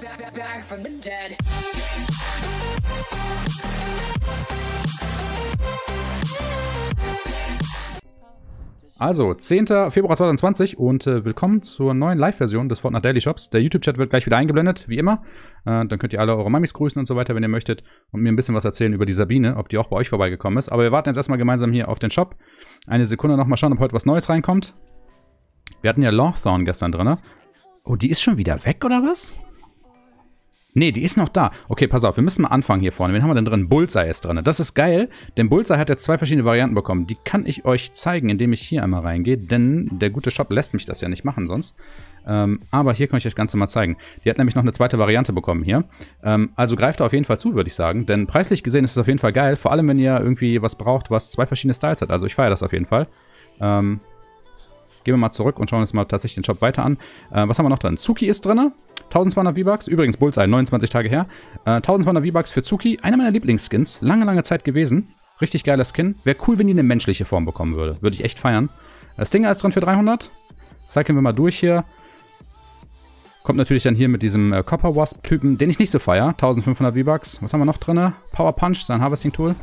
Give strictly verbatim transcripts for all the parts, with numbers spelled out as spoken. Back from the dead. Also, zehnter Februar zweitausendzwanzig und äh, willkommen zur neuen Live-Version des Fortnite Daily Shops. Der YouTube-Chat wird gleich wieder eingeblendet, wie immer. Äh, dann könnt ihr alle eure Mamis grüßen und so weiter, wenn ihr möchtet. Und mir ein bisschen was erzählen über die Sabine, ob die auch bei euch vorbeigekommen ist. Aber wir warten jetzt erstmal gemeinsam hier auf den Shop. Eine Sekunde nochmal schauen, ob heute was Neues reinkommt. Wir hatten ja Longthorn gestern drin. Oh, die ist schon wieder weg, oder was? Nee, die ist noch da. Okay, pass auf, wir müssen mal anfangen hier vorne. Wen haben wir denn drin? Bullseye ist drin. Das ist geil, denn Bullseye hat jetzt zwei verschiedene Varianten bekommen. Die kann ich euch zeigen, indem ich hier einmal reingehe, denn der gute Shop lässt mich das ja nicht machen sonst. Ähm, aber hier kann ich euch das Ganze mal zeigen. Die hat nämlich noch eine zweite Variante bekommen hier. Ähm, also greift da auf jeden Fall zu, würde ich sagen, denn preislich gesehen ist es auf jeden Fall geil. Vor allem, wenn ihr irgendwie was braucht, was zwei verschiedene Styles hat. Also ich feiere das auf jeden Fall. Ähm... Gehen wir mal zurück und schauen uns mal tatsächlich den Shop weiter an. Äh, was haben wir noch drin? Zuki ist drin. zwölfhundert V-Bucks. Übrigens Bullseye, neunundzwanzig Tage her. Äh, zwölfhundert V-Bucks für Zuki. Einer meiner Lieblingsskins. Lange, lange Zeit gewesen. Richtig geiler Skin. Wäre cool, wenn die eine menschliche Form bekommen würde. Würde ich echt feiern. Äh, Stinger ist drin für dreihundert. Cyclen wir mal durch hier. Kommt natürlich dann hier mit diesem äh, Copper Wasp Typen, den ich nicht so feiere. eintausendfünfhundert V-Bucks. Was haben wir noch drin? Power Punch, sein Harvesting Tool.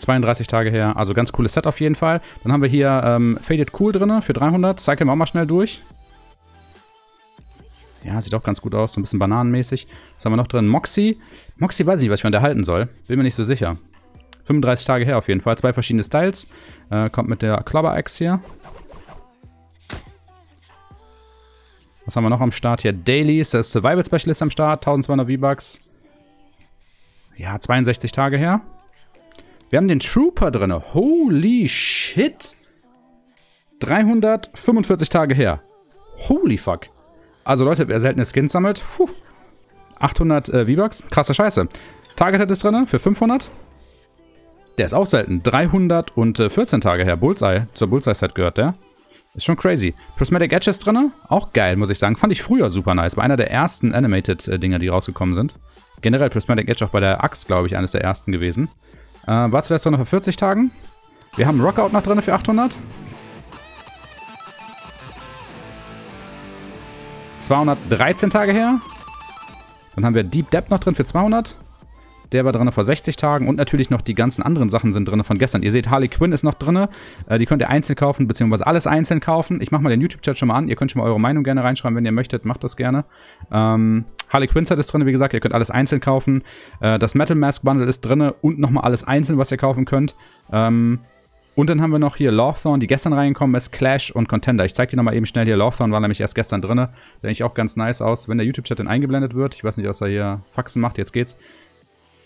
zweiunddreißig Tage her, also ganz cooles Set auf jeden Fall. Dann haben wir hier ähm, Faded Cool drin für dreihundert. Cyclen wir auch mal schnell durch. Ja, sieht auch ganz gut aus, so ein bisschen bananenmäßig. Was haben wir noch drin? Moxie. Moxie weiß ich nicht, was ich von der halten soll. Bin mir nicht so sicher. fünfunddreißig Tage her auf jeden Fall. Zwei verschiedene Styles. Äh, kommt mit der Clubber Axe hier. Was haben wir noch am Start hier? Dailies, der Survival Specialist am Start. zwölfhundert V-Bucks. Ja, zweiundsechzig Tage her. Wir haben den Trooper drin. Holy shit. dreihundertfünfundvierzig Tage her. Holy fuck. Also Leute, wer seltene Skins sammelt. Puh. achthundert äh, V-Bucks. Krasse Scheiße. Target ist drin für fünfhundert. Der ist auch selten. dreihundertvierzehn Tage her. Bullseye. Zur Bullseye-Set gehört der. Ist schon crazy. Prismatic Edge ist drin. Auch geil, muss ich sagen. Fand ich früher super nice. War einer der ersten Animated-Dinger, die rausgekommen sind. Generell Prismatic Edge auch bei der Axt, glaube ich, eines der ersten gewesen. Äh, war zuletzt noch für vierzig Tagen. Wir haben Rockout noch drin für achthundert. zweihundertdreizehn Tage her. Dann haben wir Deep Debt noch drin für zweihundert. Der war drin vor sechzig Tagen. Und natürlich noch die ganzen anderen Sachen sind drin von gestern. Ihr seht, Harley Quinn ist noch drin. Äh, die könnt ihr einzeln kaufen, beziehungsweise alles einzeln kaufen. Ich mache mal den YouTube-Chat schon mal an. Ihr könnt schon mal eure Meinung gerne reinschreiben, wenn ihr möchtet. Macht das gerne. Ähm... Harley Quinn Set ist drin, wie gesagt, ihr könnt alles einzeln kaufen. Das Metal Mask Bundle ist drin und nochmal alles einzeln, was ihr kaufen könnt. Und dann haben wir noch hier Lawthorn, die gestern reingekommen ist, Clash und Contender. Ich zeige dir nochmal eben schnell hier, Lawthorn war nämlich erst gestern drin. Sieht eigentlich auch ganz nice aus, wenn der YouTube-Chat dann eingeblendet wird. Ich weiß nicht, ob er hier Faxen macht, jetzt geht's.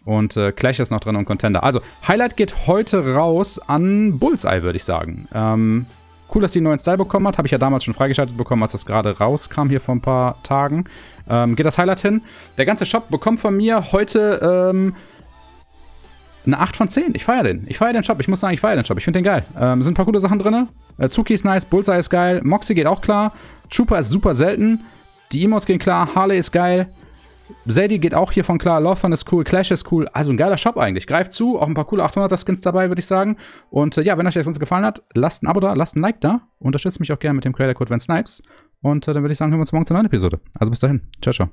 Und äh, Clash ist noch drin und Contender. Also, Highlight geht heute raus an Bullseye, würde ich sagen. Ähm... Cool, dass die einen neuen Style bekommen hat. Habe ich ja damals schon freigeschaltet bekommen, als das gerade rauskam hier vor ein paar Tagen. Ähm, geht das Highlight hin. Der ganze Shop bekommt von mir heute ähm, eine acht von zehn. Ich feiere den. Ich feiere den Shop. Ich muss sagen, ich feiere den Shop. Ich finde den geil. Ähm, sind ein paar coole Sachen drin. Äh, Zuki ist nice. Bullseye ist geil. Moxie geht auch klar. Trooper ist super selten. Die Emotes gehen klar. Harley ist geil. Zadie geht auch hiervon klar, Lawthorn ist cool, Clash ist cool, also ein geiler Shop eigentlich. Greift zu, auch ein paar coole achthunderter-Skins dabei, würde ich sagen. Und äh, ja, wenn euch das uns gefallen hat, lasst ein Abo da, lasst ein Like da, unterstützt mich auch gerne mit dem Creator-Code VanSnipes. Und äh, dann würde ich sagen, hören wir uns morgen zur neuen Episode. Also bis dahin, ciao, ciao.